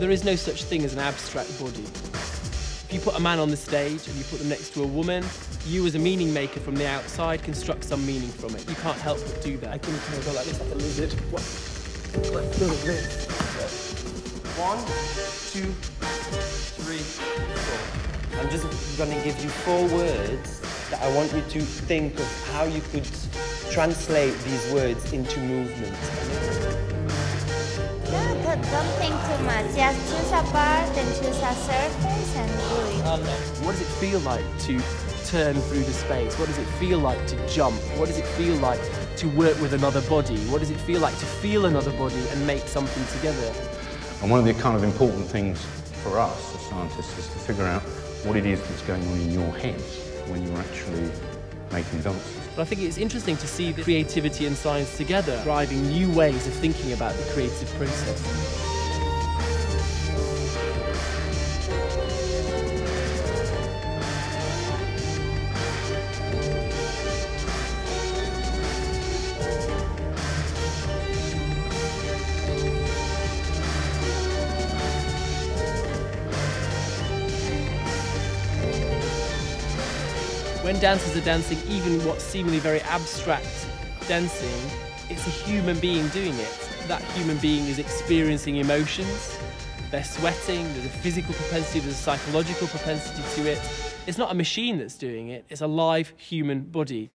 There is no such thing as an abstract body. If you put a man on the stage and you put them next to a woman, you as a meaning maker from the outside construct some meaning from it. You can't help but do that. I couldn't go like this, like a lizard. What? Like, no, no. 1, 2, 3, 4. I'm just going to give you 4 words that I want you to think of how you could translate these words into movement. No, don't think too much. Just choose a part and choose a surface and do it. What does it feel like to turn through the space? What does it feel like to jump? What does it feel like to work with another body? What does it feel like to feel another body and make something together? And one of the kind of important things for us as scientists is to figure out what it is that's going on in your head when you're actually making dances. But I think it's interesting to see the creativity and science together, driving new ways of thinking about the creative process. When dancers are dancing, even what's seemingly very abstract dancing, it's a human being doing it. That human being is experiencing emotions, they're sweating, there's a physical propensity, there's a psychological propensity to it. It's not a machine that's doing it, it's a live human body.